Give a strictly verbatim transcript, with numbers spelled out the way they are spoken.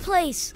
Place.